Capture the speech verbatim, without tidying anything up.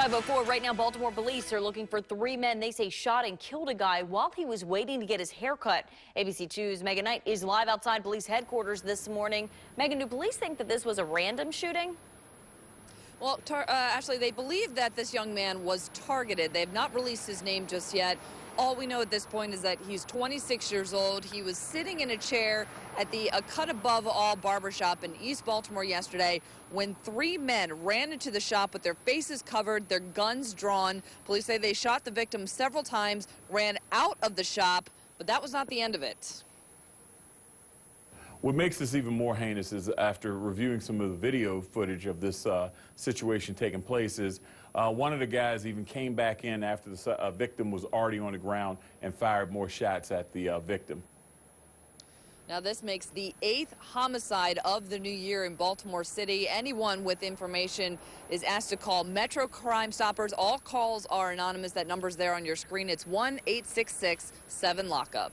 five oh four, right now Baltimore police are looking for three men they say shot and killed a guy while he was waiting to get his hair cut. A B C two's Megan Knight is live outside police headquarters this morning. Megan, do police think that this was a random shooting? Well, uh, actually, they believe that this young man was targeted. They have not released his name just yet. All we know at this point is that he's twenty-six years old. He was sitting in a chair at the A Cut Above All Barbershop in East Baltimore yesterday when three men ran into the shop with their faces covered, their guns drawn. Police say they shot the victim several times, ran out of the shop, but that was not the end of it. What makes this even more heinous is, after reviewing some of the video footage of this uh, situation taking place, is uh, one of the guys even came back in after the uh, victim was already on the ground and fired more shots at the uh, victim. Now, this makes the eighth homicide of the new year in Baltimore City. Anyone with information is asked to call Metro Crime Stoppers. All calls are anonymous. That number's there on your screen. It's one eight six six seven lockup.